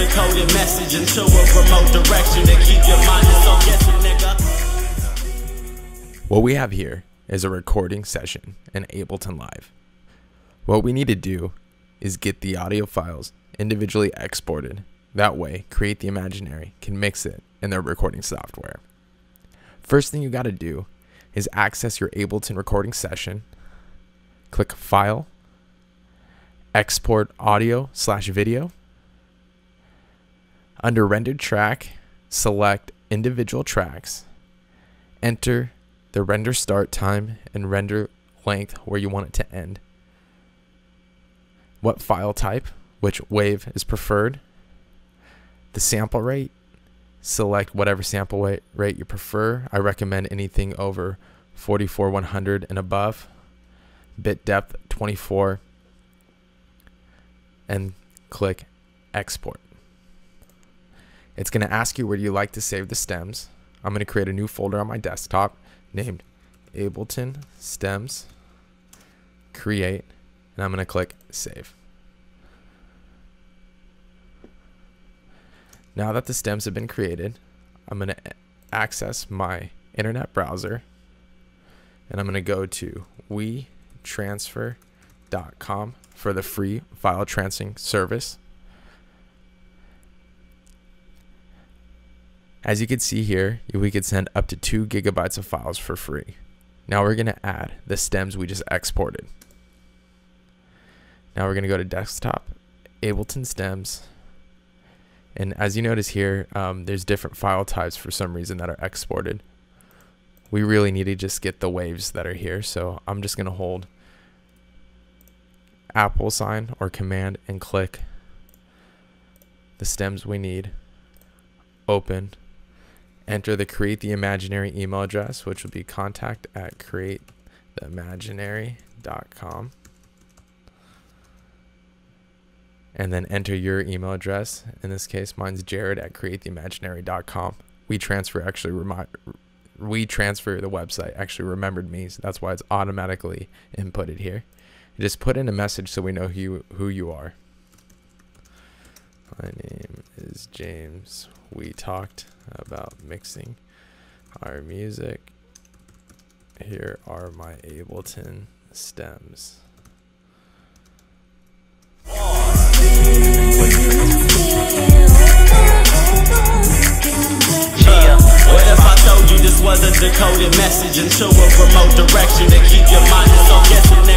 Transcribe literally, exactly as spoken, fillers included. a coded message into a remote direction and keep your mind so guessing, nigga. What we have here is a recording session in Ableton Live. What we need to do is get the audio files individually exported. That way, Create the Imaginary can mix it in their recording software. First thing you got to do is access your Ableton recording session, click File, Export Audio slash Video. Under Rendered Track, select Individual Tracks, enter the render start time and render length where you want it to end, what file type, which wave is preferred, the sample rate, select whatever sample rate you prefer. I recommend anything over forty-four one hundred and above, bit depth twenty-four, and click Export. It's going to ask you where you like to save the stems. I'm going to create a new folder on my desktop named Ableton Stems, Create, and I'm going to click Save. Now that the stems have been created, I'm going to access my internet browser and I'm going to go to we transfer dot com for the free file transferring service. As you can see here, we could send up to two gigabytes of files for free. Now we're going to add the stems we just exported. Now we're going to go to Desktop, Ableton Stems, and as you notice here, um, there's different file types for some reason that are exported. We really need to just get the waves that are here, so I'm just going to hold Apple sign or Command and click the stems we need, open, enter the Create the Imaginary email address, which will be contact at create the imaginary dot com, and then enter your email address. In this case, mine's Jared at create the imaginary dot com. We transfer actually remi we transfer the website actually remembered me, so that's why it's automatically inputted here. You just put in a message so we know who you, who you are. My name is James. We talked about mixing our music. Here are my Ableton stems. Yeah, what if I told you this was a decoded message into a remote direction and keep your mind on guessing?